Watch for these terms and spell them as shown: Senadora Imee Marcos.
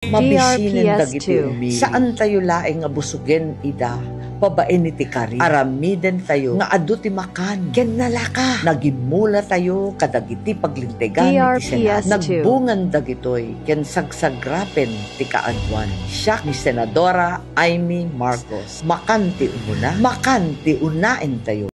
Mabisinin dagiti umi. Saan tayo laeng nga busugen ida? Pabainiti kari. Aramiden tayo nga adu ti makan. Gennala ka. Nagimula tayo kadagiti paglintegan ni Senadora. Nagbungan dagitoy ken sagsagrapen ti kaadwan. Siya ni Senadora Imee Marcos. Makan ti umuna. Makan ti unaen tayo.